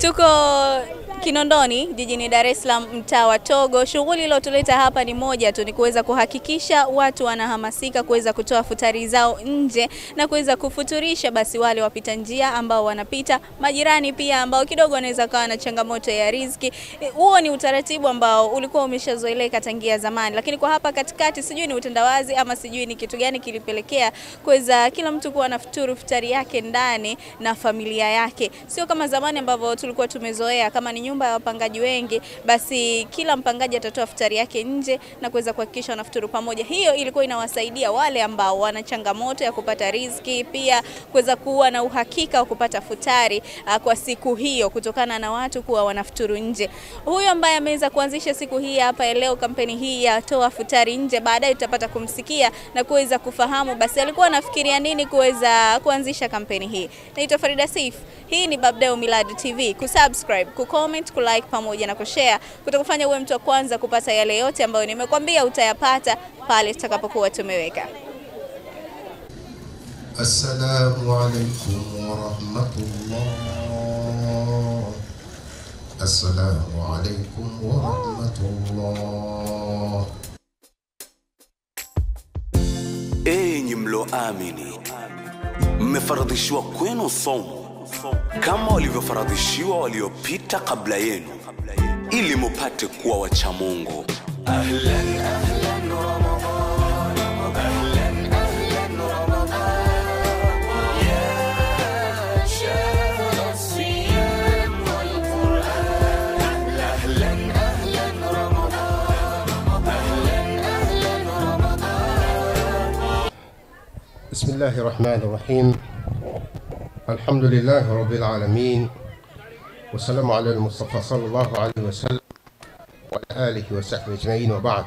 Tuko Kinondoni jijini Dar es Salaam mtaa wa Togo. Shughuli iliyotuleta hapa ni moja tu, ni kuweza kuhakikisha watu wanahamasika kuweza kutoa futari zao nje na kuweza kufuturisha basi wale wapita njia ambao wanapita, majirani pia ambao kidogo wanaweza kuwa na changamoto ya riziki. Huo ni utaratibu ambao ulikuwa umeshazoeleka tangia zamani, lakini kwa hapa katikati sijui ni utandawazi ama sijui ni kitu gani kilipelekea kuweza kila mtu kuwa na futuru futari yake ndani na familia yake. Sio kama zamani ambavyo tulikuwa tumezoea, kama ni nyumba ya wapangaji wengi basi kila mpangaji atatoa futari yake nje na kuweza kuhakikisha wanafuturu pamoja. Hiyo ilikuwa inawasaidia wale ambao wana changamoto ya kupata riziki, pia kuweza kuwa na uhakika wa kupata futari kwa siku hiyo kutokana na watu kuwa wanafuturu nje. Huyo ambaye ameweza kuanzisha siku hii hapa leo kampeni hii ya toa futari nje, baadaye tutapata kumsikia na kuweza kufahamu basi alikuwa anafikiria nini kuweza kuanzisha kampeni hii. Naitwa Farida Sifu. Hii ni Lado TV. Kusubscribe, kucomment, kulike pamoja na kushare kutakufanya uwe mtu wa kwanza kupata yale yote ambayo nimekwambia utayapata pale tutakapokuwa tumeweka. Assalamu alaykum wa rahmatullah. Assalamu alaykum wa rahmatullah. Enyi mloamini, mmefaradhishwa kwenu somo kama walivyofaradhishiwa waliopita kabla yenu ili mupate kuwa wacha Mungu. Ahlan ahlan Ramadan, ahlan ahlan Ramadan, ya shahr as-siyam wal Qur'an. Ahlan ahlan Ramadan, ahlan ahlan Ramadan. Bismillahirrahmanirrahim. الحمد لله رب العالمين والسلام على المصطفى صلى الله عليه وسلم وعلى آله وصحبه أجمعين وبعد.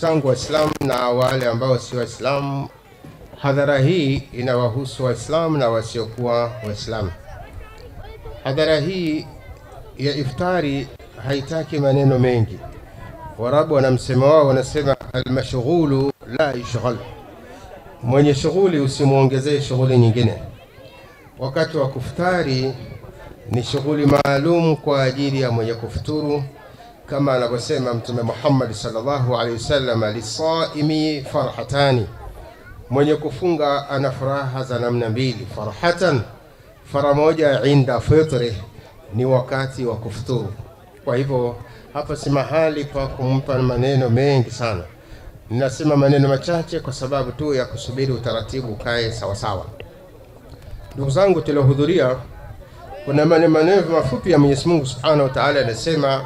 Ndugu Waislamu na wale ambao si Waislamu, hadhara hii inawahusu Waislamu na wasiokuwa Waislamu. Hadhara hii ya iftari haitaki maneno mengi. Warabu wanamsema wao, wanasema al-mashghulu la yashghal, mwenye shughuli usimuongezee shughuli nyingine. Wakati wa kufutari ni shughuli maalum kwa ajili ya mwenye kufuturu, kama anavyosema Mtume Muhammad sallallahu alaihi wasallam, alisaimi farhatani, mwenye kufunga ana furaha za namna mbili. Farhatan, fara moja inda fitri, ni wakati wa kufuturu. Kwa hivyo hapa si mahali pa kumpa maneno mengi sana, ninasema maneno machache kwa sababu tu ya kusubiri utaratibu kae sawa sawa. Ndugu zangu tuliohudhuria, kuna maneno mafupi ya Mwenyezi Mungu Subhanahu wa Ta'ala, anasema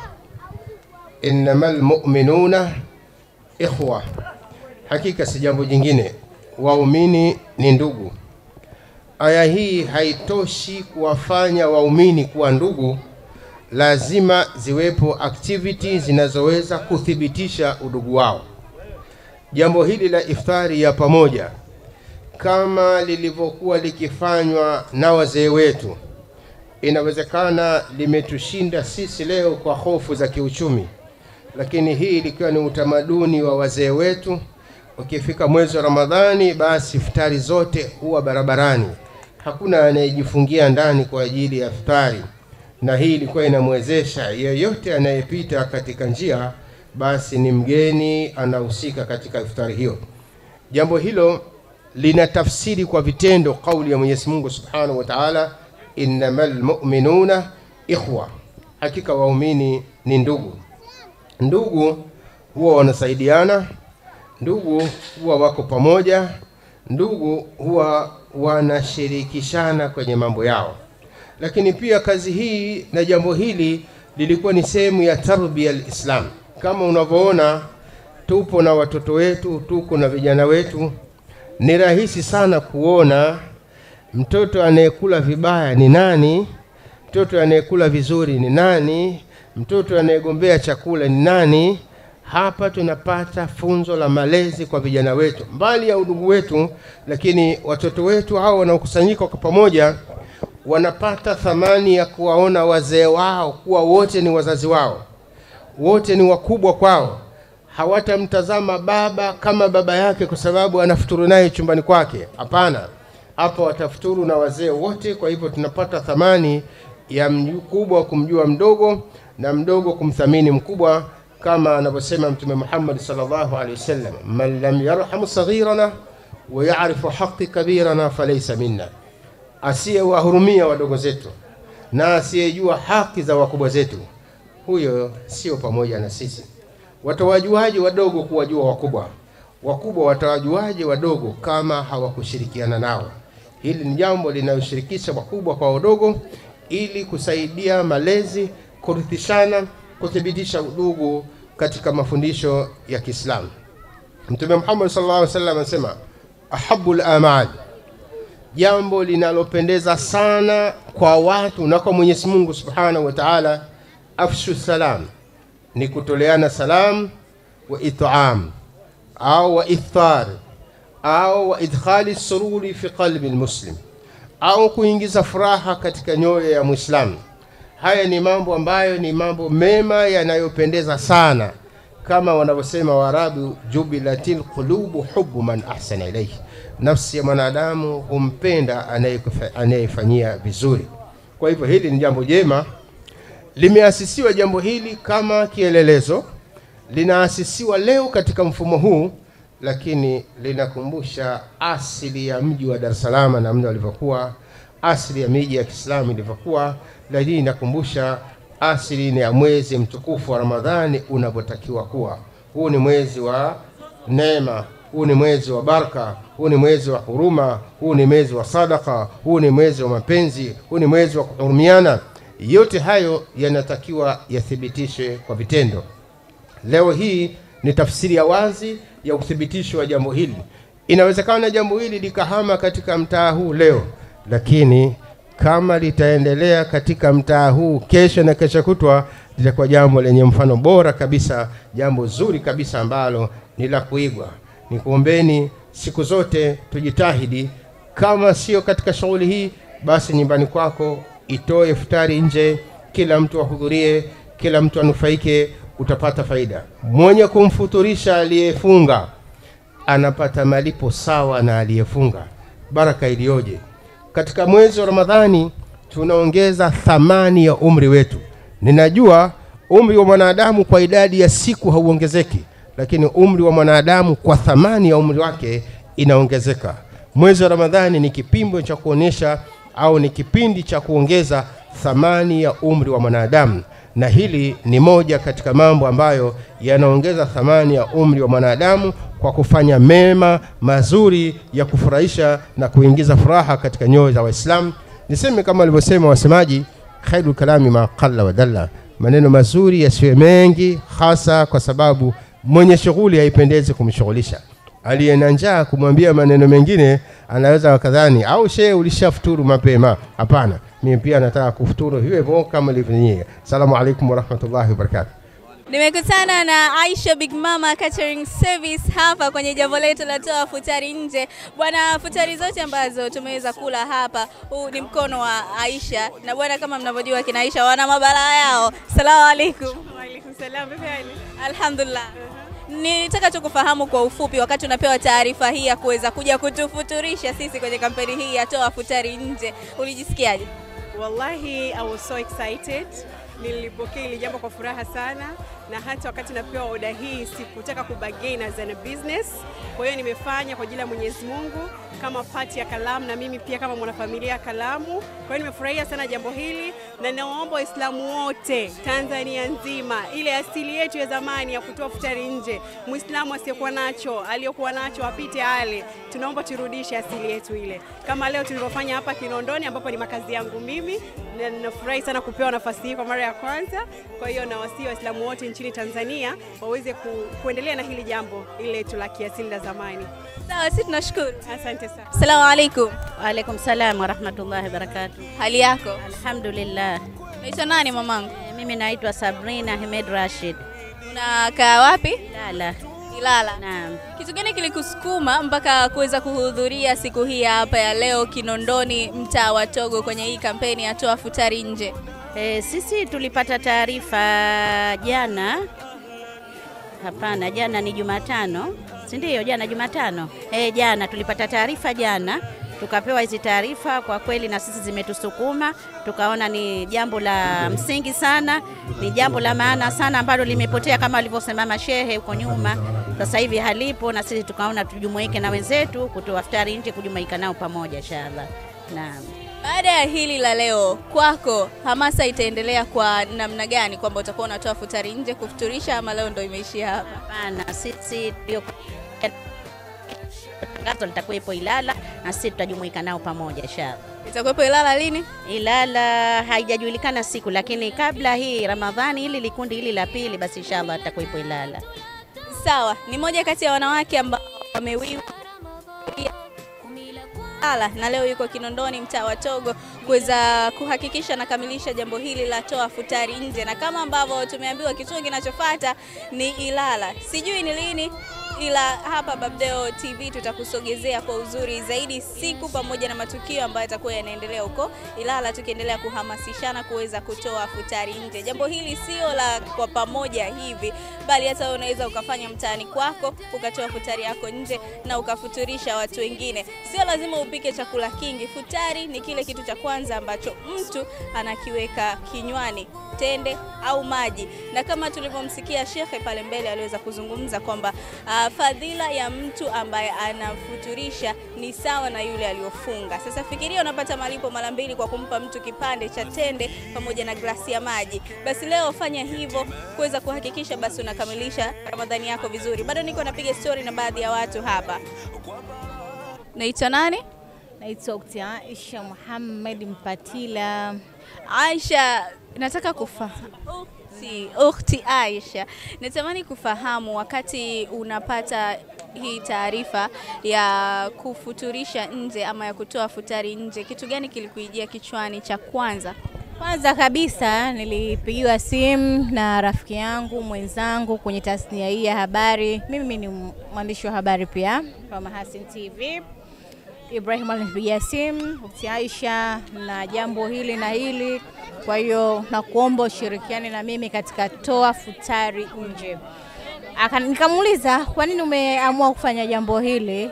innamal mu'minuna ikhwa, hakika si jambo jingine, waumini ni ndugu. Aya hii haitoshi kuwafanya waumini kuwa ndugu, lazima ziwepo activities zinazoweza kuthibitisha udugu wao. Jambo hili la iftari ya pamoja kama lilivyokuwa likifanywa na wazee wetu, inawezekana limetushinda sisi leo kwa hofu za kiuchumi, lakini hii ilikuwa ni utamaduni wa wazee wetu. Ukifika mwezi wa Ramadhani, basi iftari zote huwa barabarani, hakuna anayejifungia ndani kwa ajili ya iftari. Na hii ilikuwa inamwezesha yeyote anayepita katika njia, basi ni mgeni anahusika katika iftari hiyo. Jambo hilo lina tafsiri kwa vitendo kauli ya Mwenyezi Mungu Subhanahu wa Ta'ala, innamal mu'minuna ikhwa, hakika waumini ni ndugu. Ndugu huwa wanasaidiana, ndugu huwa wako pamoja, ndugu huwa wanashirikishana kwenye mambo yao. Lakini pia kazi hii na jambo hili lilikuwa ni sehemu ya tarbia al-Islam. Kama unavyoona tupo na watoto wetu, tuko na vijana wetu, ni rahisi sana kuona mtoto anayekula vibaya ni nani, mtoto anayekula vizuri ni nani, mtoto anayegombea chakula ni nani. Hapa tunapata funzo la malezi kwa vijana wetu, mbali ya udugu wetu, lakini watoto wetu hao wanaokusanyika kwa pamoja wanapata thamani ya kuwaona wazee wao kuwa wote ni wazazi wao, wote ni wakubwa kwao. Hawatamtazama baba kama baba yake kwa sababu anafuturu naye chumbani kwake. Hapana, hapo watafuturu na wazee wote. Kwa hivyo tunapata thamani ya mkubwa kumjua mdogo na mdogo kumthamini mkubwa, kama anavyosema Mtume Muhammad sallallahu alaihi wasallam, man lam yarhamu saghirana wa ya'rifu haqqi kabirana falaysa minna, asiyewahurumia wadogo zetu na asiyejua haki za wakubwa zetu, huyo sio pamoja na sisi. Watawajuaje wadogo kuwajua wakubwa? Wakubwa watawajuaje wadogo kama hawakushirikiana nao? Hili ni jambo linaloshirikisha wakubwa kwa wadogo ili kusaidia malezi, kurithishana, kuthibitisha udugu katika mafundisho ya Kiislamu. Mtume Muhammad sallallahu alaihi wasallam anasema, ahabbul amal, jambo linalopendeza sana kwa watu na kwa Mwenyezi Mungu Subhanahu wa Ta'ala, afshu salam, ni kutoleana salam, wa it'am au wa iftar au wa idkhali sururi fi qalbi almuslim, au kuingiza furaha katika nyoyo ya Muislamu. Haya ni mambo ambayo ni mambo mema yanayopendeza sana, kama wanavyosema Waarabu, jubilatil qulubu hubbu man ahsana ilayhi, nafsi ya mwanadamu humpenda anayefanyia vizuri. Kwa hivyo hili ni jambo jema, limeasisiwa jambo hili kama kielelezo, linaasisiwa leo katika mfumo huu, lakini linakumbusha asili ya mji wa Dar es Salaam na mji ulivyokuwa, asili ya miji ya Kiislamu ilivyokuwa, lakini inakumbusha asili ya mwezi mtukufu wa Ramadhani unavyotakiwa kuwa. Huu ni mwezi wa neema, huu ni mwezi wa baraka, huu ni mwezi wa huruma, huu ni mwezi wa sadaka, huu ni mwezi wa mapenzi, huu ni mwezi wa kuhurumiana. Yote hayo yanatakiwa yathibitishwe kwa vitendo. Leo hii ni tafsiri ya wazi ya uthibitisho wa jambo hili. Inawezekana jambo hili likahama katika mtaa huu leo, lakini kama litaendelea katika mtaa huu kesho na kesho kutwa, litakuwa jambo lenye mfano bora kabisa, jambo zuri kabisa ambalo ni la kuigwa. Nikuombeni siku zote tujitahidi, kama sio katika shughuli hii, basi nyumbani kwako itoe iftari nje, kila mtu ahudhurie, kila mtu anufaike, utapata faida. Mwenye kumfuturisha aliyefunga anapata malipo sawa na aliyefunga. Baraka ilioje! Katika mwezi wa Ramadhani tunaongeza thamani ya umri wetu. Ninajua umri wa mwanadamu kwa idadi ya siku hauongezeki, lakini umri wa mwanadamu kwa thamani ya umri wake inaongezeka. Mwezi wa Ramadhani ni kipimo cha kuonesha au ni kipindi cha kuongeza thamani ya umri wa mwanadamu, na hili ni moja katika mambo ambayo yanaongeza thamani ya umri wa mwanadamu, kwa kufanya mema mazuri ya kufurahisha na kuingiza furaha katika nyoyo za Waislamu. Niseme kama walivyosema wasemaji, khairu kalami ma qalla wa dalla, maneno mazuri yasiwe mengi, hasa kwa sababu mwenye shughuli haipendezi kumshughulisha. Aliye na njaa kumwambia maneno mengine, anaweza wakadhani au shehe ulishafuturu mapema. Hapana, mimi pia nataka kufuturu hiyo hivyo kama ilivyo. Asalamu alaykum wa rahmatullahi wa barakatuh. Nimekutana na Aisha Big Mama Catering Service hapa kwenye jambo letu la toa futari nje. Bwana, futari zote ambazo tumeweza kula hapa, huu ni mkono wa Aisha, na bwana kama mnavyojua kina Aisha wana mabala yao. Asalamu alaykum. Wa alaykum salaam. Alhamdulillah. Nitaka tu kufahamu kwa ufupi, wakati unapewa taarifa hii ya kuweza kuja kutufuturisha sisi kwenye kampeni hii ya toa futari nje, ulijisikiaje? Wallahi, I was so excited. Nilipokea ile jambo kwa furaha sana, na hata wakati napewa oda hii sikutaka kubagain as a business. Kwa hiyo nimefanya kwa ajili ya Mwenyezi Mungu kama party ya Kalam, na mimi pia kama mwanafamilia ya Kalamu. Kwa hiyo nimefurahia sana jambo hili, na naomba Waislamu wote Tanzania nzima, ile asili yetu ya zamani ya kutoa futari nje, Muislamu asiyekuwa nacho, aliyokuwa nacho apite ale. Tunaomba turudishe asili yetu ile, kama leo tulivyofanya hapa Kinondoni ambapo ni makazi yangu mimi, na ninafurahi sana kupewa nafasi hii kwa mara ya kwanza. Kwa hiyo nawasihi Waislamu wote nchini Tanzania waweze kuendelea na hili jambo ile tu la kiasili la zamani. Sawa, sisi tunashukuru. Asante sana. Asalamu alaykum. Wa alaykum salaam wa rahmatullahi wa barakatuh. Hali yako? Alhamdulillah. Unaitwa nani mamangu? Mimi naitwa Sabrina Ahmed Rashid. Unakaa wapi? Ilala. Ilala. Naam. Kitu gani kilikusukuma mpaka kuweza kuhudhuria siku hii hapa ya leo Kinondoni, mtaa wa Togo, kwenye hii kampeni ya toa futari nje? Sisi tulipata taarifa jana. Hapana, jana ni Jumatano. Si ndio? Jana Jumatano. Jana tulipata taarifa jana tukapewa hizi taarifa, kwa kweli na sisi zimetusukuma, tukaona ni jambo la msingi sana, ni jambo la maana sana ambalo limepotea kama alivyosemama shehe huko nyuma. Sasa hivi halipo, na sisi tukaona tujumuike na wenzetu kutoa iftari nje, kujumuika nao pamoja inshallah. Naam. Baada ya hili la leo kwako, hamasa itaendelea kwa namna gani, kwamba utakuwa unatoa iftari nje kufuturisha ama leo ndo imeishia hapa? Hapana, sisi ndio tangazo litakuwepo Ilala na sisi tutajumuika nao pamoja inshallah. Itakuwepo Ilala lini? Ilala haijajulikana siku, lakini kabla hii Ramadhani hili likundi hili la pili, basi inshallah tutakuwepo Ilala. Sawa, ni moja kati ya wanawake ambao wamewiwa na leo yuko Kinondoni mtaa wa Togo kuweza kuhakikisha na kamilisha jambo hili la toa futari nje, na kama ambavyo tumeambiwa kituo kinachofuata ni Ilala. Sijui ni lini, ila hapa Babdeo TV tutakusogezea kwa uzuri zaidi siku pamoja na matukio ambayo yatakuwa yanaendelea huko Ilala, tukiendelea kuhamasishana kuweza kutoa futari nje. Jambo hili sio la kwa pamoja hivi, bali hata unaweza ukafanya mtaani kwako, ukatoa futari yako nje na ukafuturisha watu wengine. Sio lazima upike chakula kingi, futari ni kile kitu cha kwanza ambacho mtu anakiweka kinywani, tende au maji. Na kama tulivyomsikia shekhe pale mbele aliweza kuzungumza kwamba fadhila ya mtu ambaye anafuturisha ni sawa na yule aliyofunga. Sasa fikiria unapata malipo mara mbili kwa kumpa mtu kipande cha tende pamoja na glasi ya maji. Basi leo fanya hivyo kuweza kuhakikisha basi unakamilisha Ramadhani yako vizuri. Bado niko napiga story na baadhi ya watu hapa. Naitwa nani? Naitwa Aisha Muhammad Mpatila. Aisha, nataka kufahamu. Ukhti Aisha, natamani kufahamu wakati unapata hii taarifa ya kufuturisha nje ama ya kutoa futari nje, kitu gani kilikuijia kichwani cha kwanza? Kwanza kabisa nilipigiwa simu na rafiki yangu mwenzangu kwenye tasnia hii ya habari. Mimi ni mwandishi wa habari pia kwa Hasin TV, Ibrahim Alifiyasim, Ukhti Aisha, na jambo hili na hili. Kwa hiyo nakuomba ushirikiane na mimi katika toa futari nje. Nikamuuliza kwa nini umeamua kufanya jambo hili?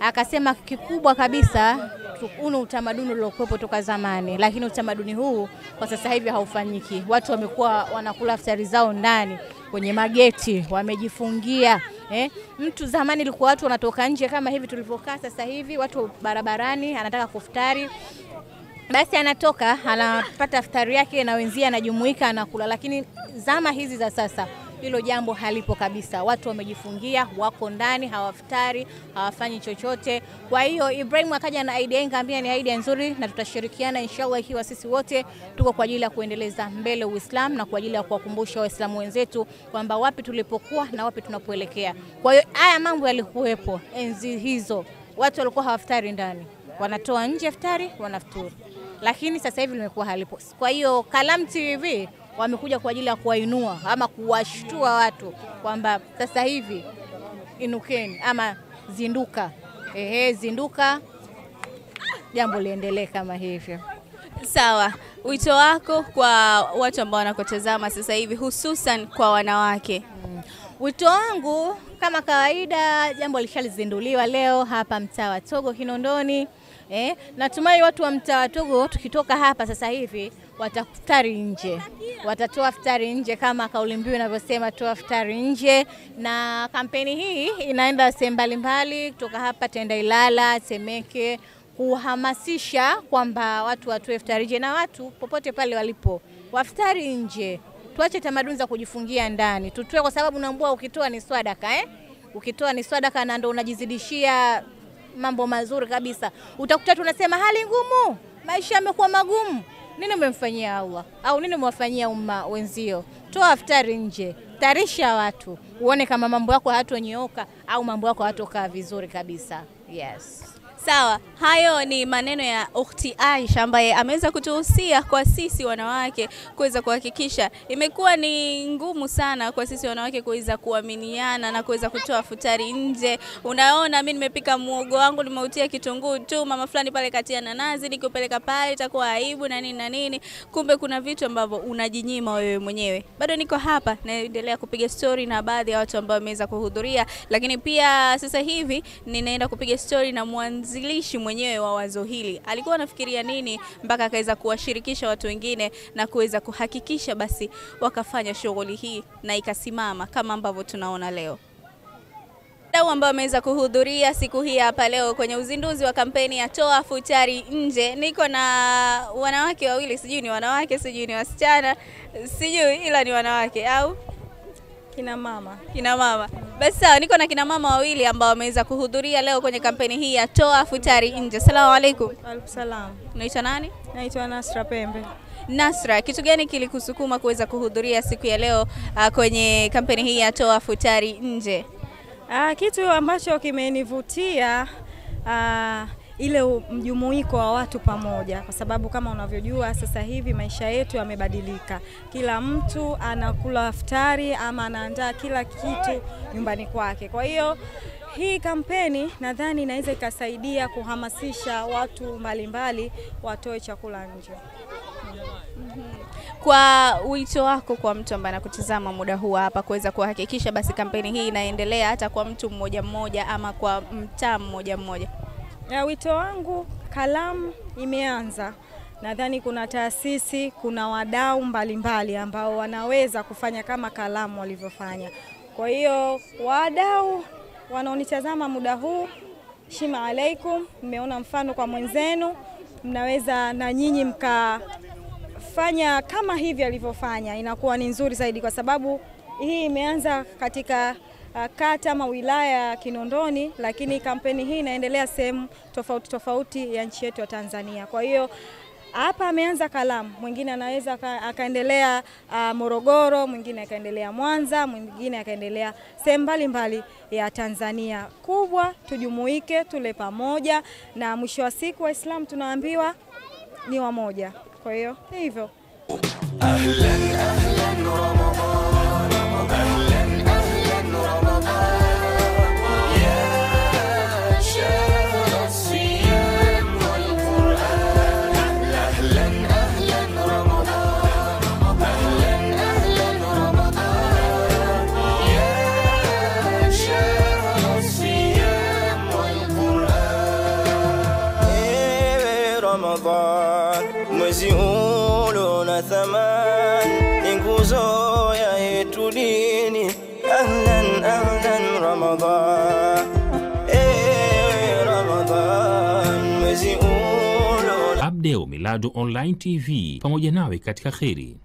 Akasema kikubwa kabisa tukunu utamaduni uliokuwepo toka zamani, lakini utamaduni huu kwa sasa hivi haufanyiki. Watu wamekuwa wanakula futari zao ndani kwenye mageti, wamejifungia. Mtu zamani ilikuwa watu wanatoka nje kama hivi tulivyokaa sasa hivi, watu barabarani, anataka kufutari, basi anatoka, anapata futari yake na wenzia anajumuika anakula. Lakini zama hizi za sasa hilo jambo halipo kabisa. Watu wamejifungia, wako ndani, hawafutari, hawafanyi chochote. Kwa hiyo Ibrahim akaja na idea, ngambia ni idea nzuri na tutashirikiana inshallah, ikiwa sisi wote tuko kwa ajili ya kuendeleza mbele Uislamu na kwa ajili ya kuwakumbusha Waislamu wenzetu kwamba wapi tulipokuwa na wapi tunapoelekea. Kwa hiyo haya mambo yalikuwepo enzi hizo. Watu walikuwa hawafutari ndani, wanatoa nje futari, wanafuturu. Lakini sasa hivi limekuwa halipo. Kwa hiyo Kalam TV wamekuja kwa ajili ya kuwainua ama kuwashtua watu kwamba sasa hivi inukeni ama zinduka. Zinduka, jambo liendelee kama hivyo. Sawa, wito wako kwa watu ambao wanakutazama sasa hivi hususan kwa wanawake? Wito wangu kama kawaida, jambo lishalizinduliwa leo hapa mtaa wa Togo Kinondoni. Natumai watu wa mtaa wa Togo tukitoka hapa sasa hivi watafutari nje, watatoa futari nje kama kauli mbiu inavyosema, toa futari nje. Na kampeni hii inaenda sehemu mbalimbali kutoka hapa tenda Ilala, Temeke, kuhamasisha kwamba watu watoe futari nje na watu popote pale walipo wafutari nje. Tuache tamaduni za kujifungia ndani, tutoe, kwa sababu naambua ukitoa ni swadaka. Ukitoa ni swadaka na ndio unajizidishia mambo mazuri kabisa. Utakuta tunasema hali ngumu, maisha yamekuwa magumu. Nini umemfanyia Allah au nini umewafanyia umma wenzio? Toa futari nje, tarisha watu, uone kama mambo yako hayatonyoka au mambo yako hayatokaa vizuri kabisa. Yes. Sawa, hayo ni maneno ya Ukhti Aisha ambaye ameweza kutuhusia kwa sisi wanawake kuweza kuhakikisha. Imekuwa ni ngumu sana kwa sisi wanawake kuweza kuaminiana na kuweza kutoa futari nje. Unaona, mimi nimepika muogo wangu nimeutia kitunguu tu, mama fulani pale katia na nazi, nikupeleka pale itakuwa aibu na nini na nini. Kumbe kuna vitu ambavyo unajinyima wewe mwenyewe. Bado niko hapa naendelea kupiga story na baadhi ya watu ambao wameweza kuhudhuria, lakini pia sasa hivi ninaenda kupiga story na mwanzo mwanzilishi mwenyewe wa wazo hili alikuwa anafikiria nini mpaka akaweza kuwashirikisha watu wengine na kuweza kuhakikisha basi wakafanya shughuli hii na ikasimama kama ambavyo tunaona leo? Wadau ambao wameweza kuhudhuria siku hii hapa leo kwenye uzinduzi wa kampeni ya Toa Futari Nje. Niko na wanawake wawili, sijui ni wanawake, sijui ni wasichana, sijui, ila ni wanawake au kina mama. Kina mama. Basi sawa, niko na kina mama wawili ambao wameweza kuhudhuria leo kwenye kampeni hii ya Toa Futari Nje. Asalamu alaykum. Waalaikumsalam. Unaitwa nani? Naitwa Nasra Pembe. Nasra, kitu gani kilikusukuma kuweza kuhudhuria siku ya leo kwenye kampeni hii ya Toa Futari Nje? Kitu ambacho kimenivutia ile mjumuiko wa watu pamoja, kwa sababu kama unavyojua sasa hivi maisha yetu yamebadilika. Kila mtu anakula iftari ama anaandaa kila kitu nyumbani kwake. Kwa hiyo hii kampeni nadhani inaweza ikasaidia kuhamasisha watu mbalimbali watoe chakula nje. Kwa wito wako kwa mtu ambaye anakutazama muda huu hapa kuweza kuhakikisha basi kampeni hii inaendelea hata kwa mtu mmoja mmoja ama kwa mtaa mmoja mmoja. Na wito wangu, Kalam imeanza. Nadhani kuna taasisi, kuna wadau mbalimbali ambao wanaweza kufanya kama Kalam walivyofanya. Kwa hiyo wadau wanaonitazama muda huu, shima alaikum, mmeona mfano kwa mwenzenu, mnaweza na nyinyi mkafanya kama hivi alivyofanya. Inakuwa ni nzuri zaidi kwa sababu hii imeanza katika kata ama wilaya Kinondoni, lakini kampeni hii inaendelea sehemu tofauti tofauti ya nchi yetu ya Tanzania. Kwa hiyo hapa ameanza Kalam, mwingine anaweza akaendelea Morogoro, mwingine akaendelea Mwanza, mwingine akaendelea sehemu mbalimbali ya Tanzania. Kubwa tujumuike, tule pamoja, na mwisho wa siku Waislamu tunaambiwa ni wamoja. Kwa hiyo hivyo. Ahlan ahlan Ramadan, ahlan ahlan Ramadan. Lado online TV pamoja nawe katika kheri.